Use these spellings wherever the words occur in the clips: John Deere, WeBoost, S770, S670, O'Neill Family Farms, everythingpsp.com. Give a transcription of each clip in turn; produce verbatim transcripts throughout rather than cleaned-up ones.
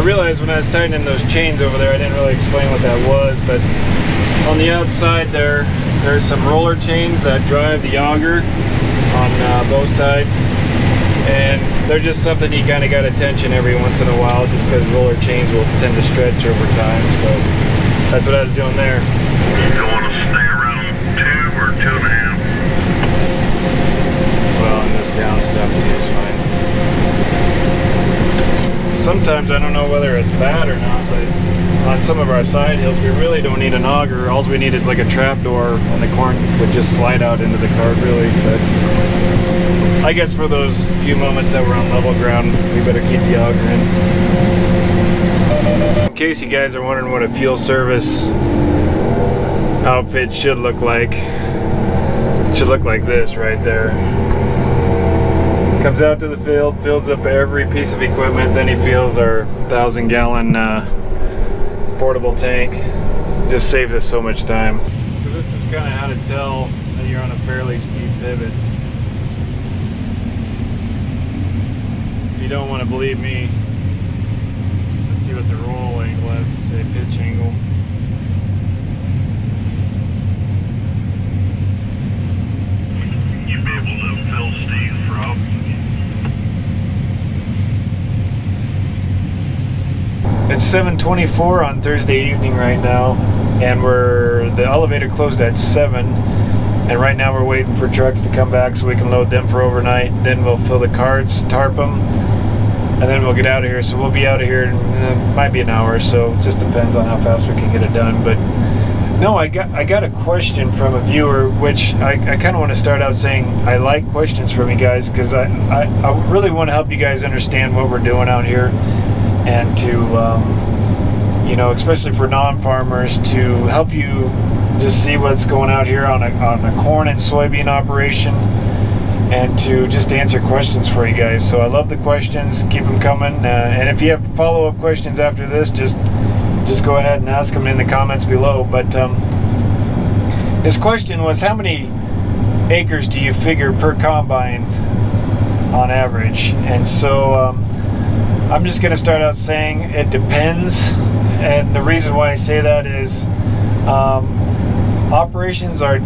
I realized when I was tightening those chains over there, I didn't really explain what that was, but on the outside there, there's some roller chains that drive the auger on uh, both sides, and they're just something you kind of got to tension every once in a while, just because roller chains will tend to stretch over time, so that's what I was doing there. You want to stay around two or two and a half? Well, and this down stuff too is fine. Sometimes, I don't know whether it's bad or not, but on some of our side hills, we really don't need an auger. All we need is like a trap door, and the corn would just slide out into the cart, really. But I guess for those few moments that we're on level ground, we better keep the auger in. In case you guys are wondering what a field service outfit should look like, it should look like this right there. Comes out to the field, fills up every piece of equipment, then he fills our thousand gallon uh, portable tank. Just saves us so much time. So this is kind of how to tell that you're on a fairly steep pivot. If you don't want to believe me, let's see what the roll angle has to say, pitch angle. You'd be able to fill Steve for up. It's seven twenty-four on Thursday evening right now, and we're the elevator closed at seven, and right now we're waiting for trucks to come back so we can load them for overnight. Then we'll fill the carts, tarp them, and then we'll get out of here. So we'll be out of here in, uh, might be an hour or so. It just depends on how fast we can get it done. But no, I got I got a question from a viewer, which I, I kind of want to start out saying I like questions from you guys, because I, I, I really want to help you guys understand what we're doing out here. And to, um, you know, especially for non-farmers, to help you just see what's going out here on a, on a corn and soybean operation, and to just answer questions for you guys. So I love the questions, keep them coming, uh, and if you have follow-up questions after this, just just go ahead and ask them in the comments below. But um, this question was, how many acres do you figure per combine on average? And so um, I'm just going to start out saying it depends, and the reason why I say that is um, operations are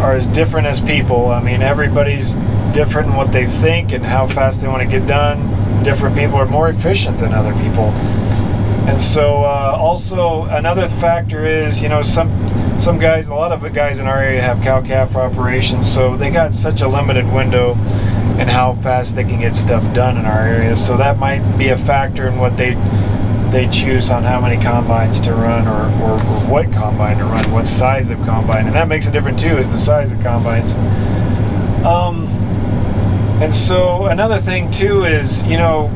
are as different as people. I mean, everybody's different in what they think and how fast they want to get done. Different people are more efficient than other people, and so uh, also another factor is, you know, some some guys, a lot of the guys in our area have cow-calf operations, so they got such a limited window and how fast they can get stuff done in our area. So that might be a factor in what they they choose on how many combines to run, or, or, or what combine to run, what size of combine. And that makes a difference too, is the size of combines. Um, and so another thing too is, you know,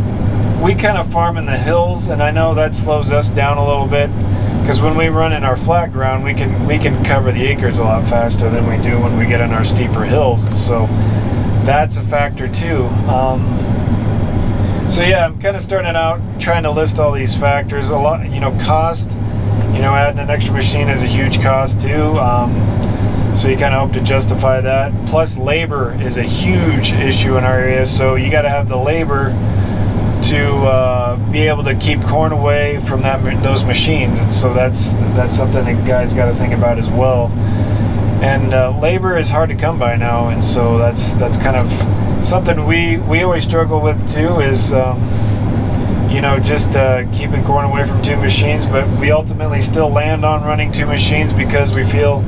we kind of farm in the hills, and I know that slows us down a little bit, because when we run in our flat ground, we can, we can cover the acres a lot faster than we do when we get in our steeper hills. And so that's a factor too. Um, so yeah, I'm kind of starting out trying to list all these factors. A lot, you know, cost, you know, adding an extra machine is a huge cost too. Um, so you kind of hope to justify that. Plus labor is a huge issue in our area. So you got to have the labor to uh, be able to keep corn away from that those machines. And so that's, that's something that you guys got to think about as well. And uh, labor is hard to come by now, and so that's that's kind of something we we always struggle with too, is um, you know, just uh, keeping corn away from two machines. But we ultimately still land on running two machines, because we feel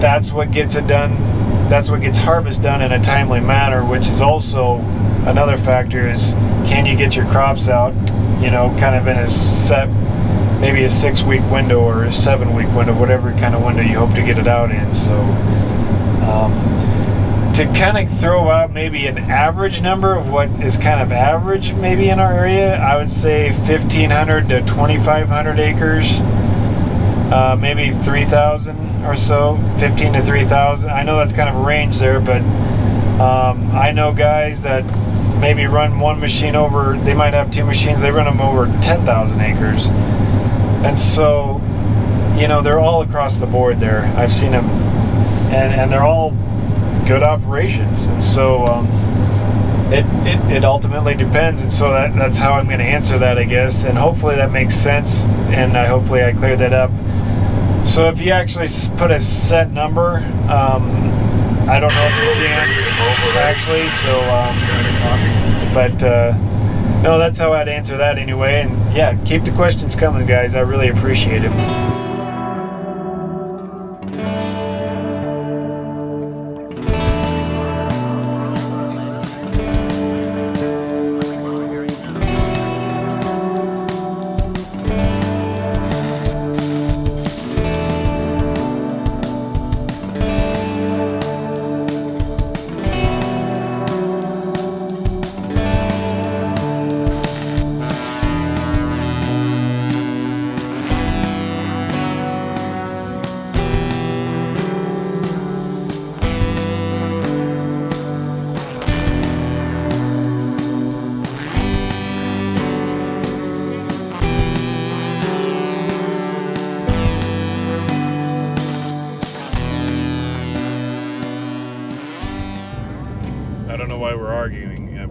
that's what gets it done, that's what gets harvest done in a timely manner, which is also another factor, is can you get your crops out, you know, kind of in a set, maybe a six week window or a seven week window, whatever kind of window you hope to get it out in. So um, to kind of throw out maybe an average number of what is kind of average maybe in our area, I would say fifteen hundred to twenty-five hundred acres, uh, maybe three thousand or so, fifteen to three thousand. I know that's kind of a range there, but um, I know guys that maybe run one machine over, they might have two machines, they run them over ten thousand acres. And so, you know, they're all across the board there. I've seen them, and, and they're all good operations. And so um, It, it, it ultimately depends, and so that, that's how I'm going to answer that, I guess, and hopefully that makes sense, and I, hopefully I cleared that up. So if you actually put a set number, um, I don't know if you can, actually, so, um, but, uh, no, that's how I'd answer that anyway, and yeah, keep the questions coming, guys, I really appreciate it. Why we're arguing. Uh,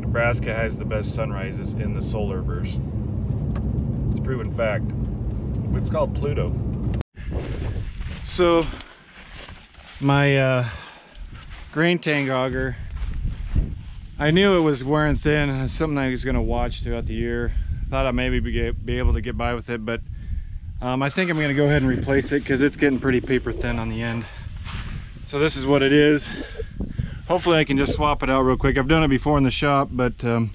Nebraska has the best sunrises in the solarverse. It's a proven fact. We've called Pluto. So my uh, grain tank auger, I knew it was wearing thin. It's something I was going to watch throughout the year. Thought I maybe be, be able to get by with it, but um, I think I'm going to go ahead and replace it because it's getting pretty paper thin on the end. So this is what it is. Hopefully I can just swap it out real quick. I've done it before in the shop, but um,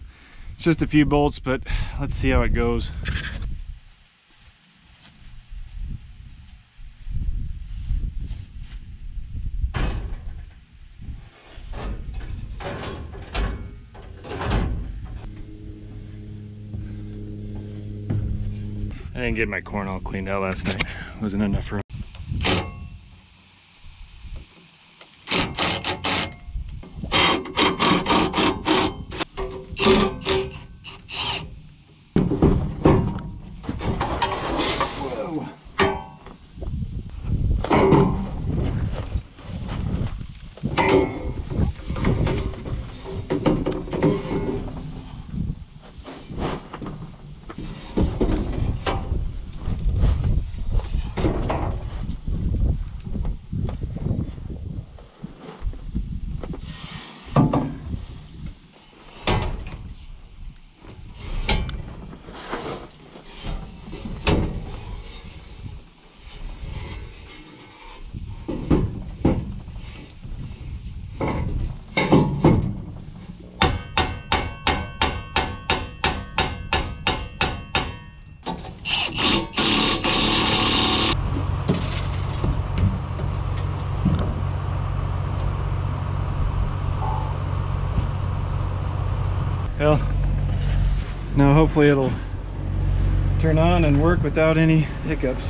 it's just a few bolts, but let's see how it goes. I didn't get my corn all cleaned out last night. Wasn't enough room. Well, now hopefully it'll turn on and work without any hiccups.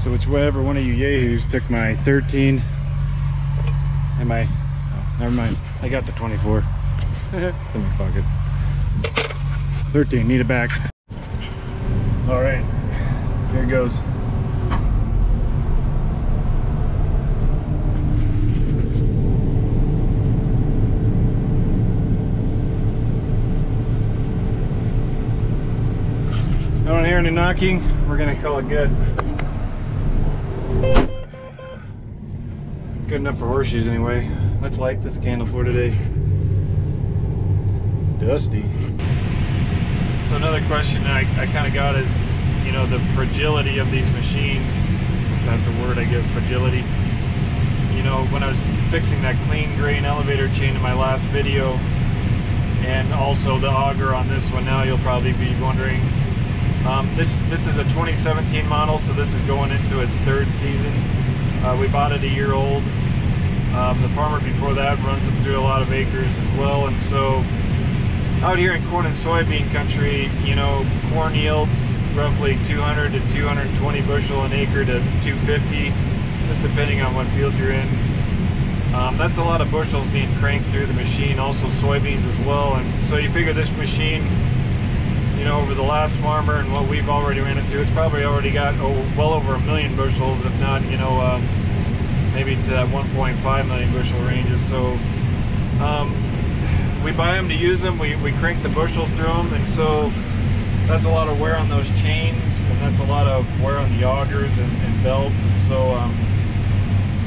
So whichever one of you yahoos took my thirteen and my, oh, never mind, I got the twenty-four. It's in my pocket. thirteen, need it back. All right, here it goes. I don't hear any knocking. We're gonna call it good. Good enough for horseshoes anyway. Let's light this candle for today. Dusty. So another question I, I kind of got is, you know, the fragility of these machines. That's a word, I guess, fragility. You know, when I was fixing that clean grain elevator chain in my last video, and also the auger on this one now, you'll probably be wondering, Um, this this is a twenty seventeen model, so this is going into its third season. Uh, we bought it a year old. Um, the farmer before that runs them through a lot of acres as well, and so out here in corn and soybean country, you know, corn yields roughly two hundred to two hundred twenty bushel an acre to two fifty, just depending on what field you're in. Um, that's a lot of bushels being cranked through the machine, also soybeans as well, and so you figure this machine, you know, over the last farmer and what we've already ran it through, it's probably already got oh, well over a million bushels, if not, you know, um, maybe to that one point five million bushel ranges. So Um, we buy them to use them. We, we crank the bushels through them, and so that's a lot of wear on those chains, and that's a lot of wear on the augers and, and belts. And so, um,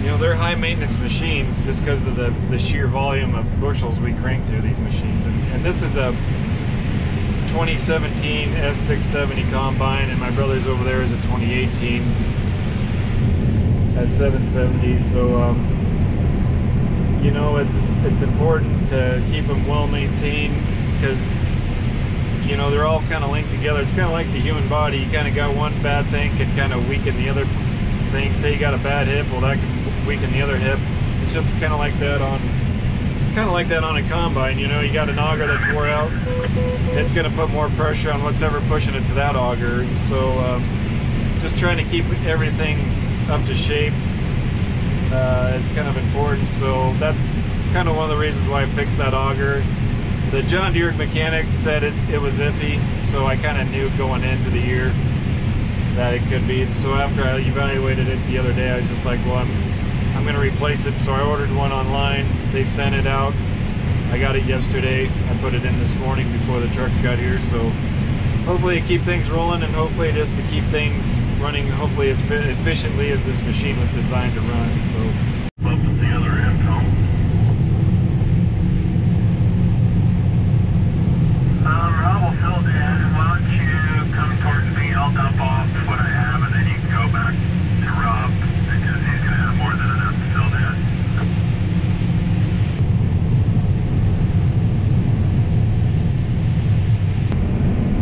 you know, they're high maintenance machines just because of the, the sheer volume of bushels we crank through these machines. And, and this is a twenty seventeen S six seventy combine, and my brother's over there is a twenty eighteen S seven seventy. So, um, you know, it's it's important to keep them well maintained because, you know, they're all kind of linked together. It's kind of like the human body. You kind of got one bad thing can kind of weaken the other thing. Say you got a bad hip, well, that can weaken the other hip. It's just kind of like that on. It's kind of like that on a combine. You know, you got an auger that's wore out. It's going to put more pressure on what's ever pushing it to that auger. And so, um, just trying to keep everything up to shape uh, is kind of important. So that's kind of one of the reasons why I fixed that auger. The John Deere mechanic said it's, it was iffy, so I kind of knew going into the year that it could be. And so after I evaluated it the other day, I was just like, well, I'm, I'm going to replace it. So I ordered one online. They sent it out. I got it yesterday. I put it in this morning before the trucks got here. So hopefully it keeps things rolling, and hopefully just to keep things running, hopefully as efficiently as this machine was designed to run. So.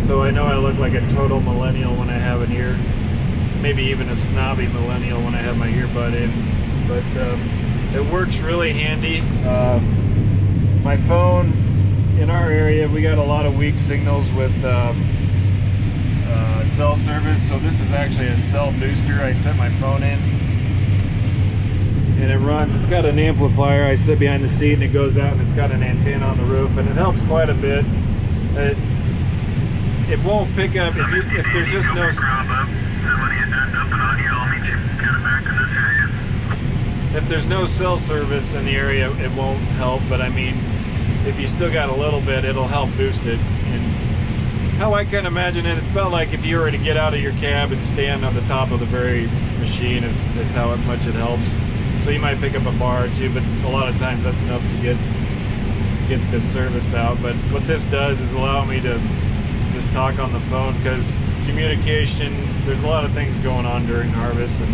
So I know I look like a total millennial when I have an ear, maybe even a snobby millennial when I have my earbud in, but um, it works really handy. Uh, my phone, in our area, we got a lot of weak signals with um, uh, cell service, so this is actually a cell booster I set my phone in, and it runs. It's got an amplifier I sit behind the seat, and it goes out, and it's got an antenna on the roof, and it helps quite a bit. It, It won't pick up if, you, if there's just no. If there's no cell service in the area, it won't help. But I mean, if you still got a little bit, it'll help boost it. And how I can imagine it, it's about like if you were to get out of your cab and stand on the top of the very machine, is, is how much it helps. So you might pick up a bar or two, but a lot of times that's enough to get get the service out. But what this does is allow me to just talk on the phone, because communication, there's a lot of things going on during harvest, and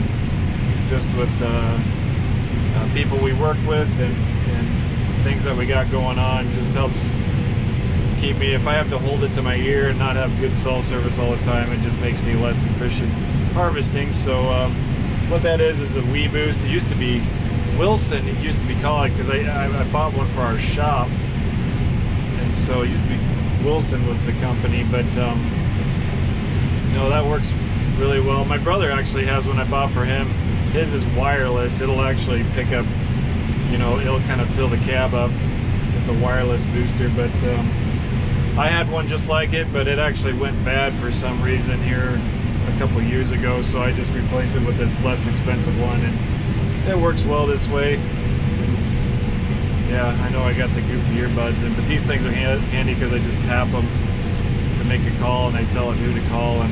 just with uh, uh, people we work with and, and things that we got going on, just helps keep me, if I have to hold it to my ear and not have good cell service all the time, it just makes me less efficient harvesting. So um, what that is is a WeBoost. It used to be Wilson, it used to be called, because I, I, I bought one for our shop, and so it used to be Wilson was the company, but um, no, that works really well. My brother actually has one I bought for him. His is wireless. It'll actually pick up, you know, it'll kind of fill the cab up. It's a wireless booster, but um, I had one just like it, but it actually went bad for some reason here a couple years ago, so I just replaced it with this less expensive one, and it works well this way. Yeah, I know I got the goofy earbuds in, but these things are handy because I just tap them to make a call, and I tell it who to call, and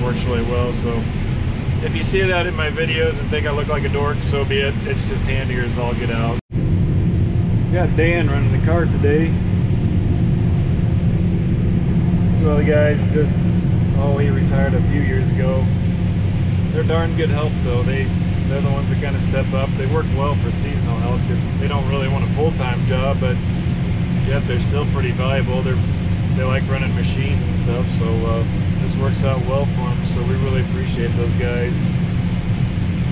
it works really well. So if you see that in my videos and think I look like a dork, so be it. It's just handier as all get out. We got Dan running the car today. So the guys just, oh, he retired a few years ago. They're darn good help, though. They. They're the ones that kind of step up. They work well for seasonal help because they don't really want a full-time job, but yet they're still pretty valuable. They're, they like running machines and stuff, so uh, this works out well for them, so we really appreciate those guys.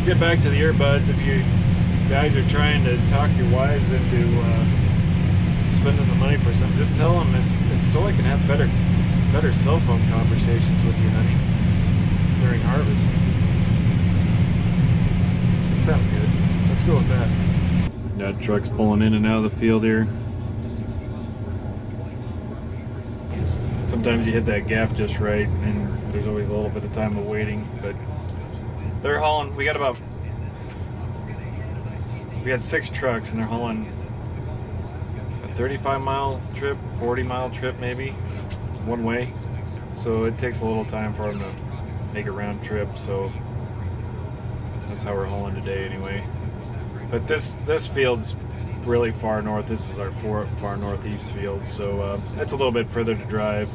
Get back to the earbuds. If you guys are trying to talk your wives into uh, spending the money for something, just tell them it's, it's so I can have better, better cell phone conversations with you, honey, during harvest. Sounds good. Let's go with that. Got trucks pulling in and out of the field here. Sometimes you hit that gap just right, and there's always a little bit of time of waiting, but they're hauling. We got about, we had six trucks, and they're hauling thirty-five mile trip, forty mile trip maybe, one way. So it takes a little time for them to make a round trip, so that's how we're hauling today anyway. But this this field's really far north. This is our far, far northeast field, so uh, it's a little bit further to drive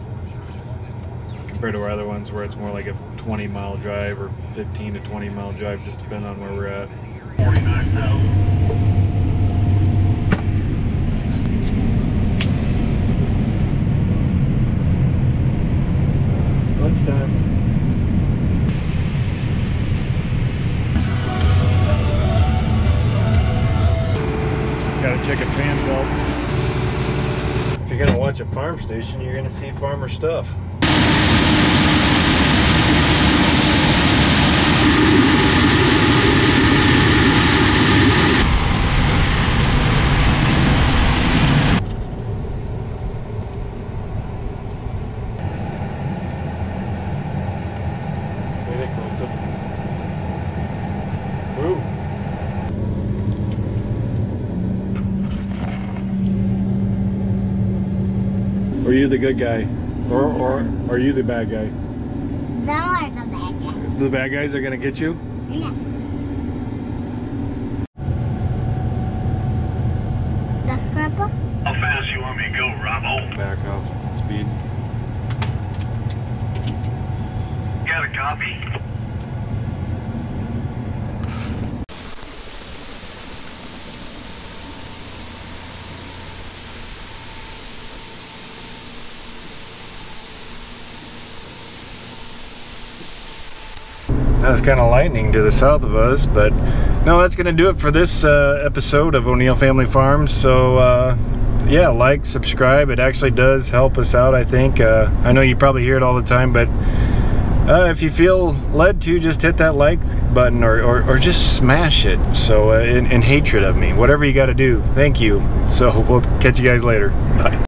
compared to our other ones where it's more like a twenty mile drive or fifteen to twenty mile drive, just depending on where we're at. forty-nine thousand. Check a fan belt. If you're gonna watch a farm station, you're gonna see farmer stuff. Are you the good guy, or, or are you the bad guy? They are the bad guys. The bad guys are gonna get you? Yeah. That's Grandpa? How fast you want me to go, Robbo? Back off speed. Got a copy. That was kind of lightning to the south of us, but no, that's going to do it for this uh, episode of O'Neill Family Farms. So uh, yeah, like, subscribe. It actually does help us out, I think. Uh, I know you probably hear it all the time, but uh, if you feel led to, just hit that like button or, or, or just smash it. So uh, in, in hatred of me, whatever you got to do, thank you. So we'll catch you guys later. Bye.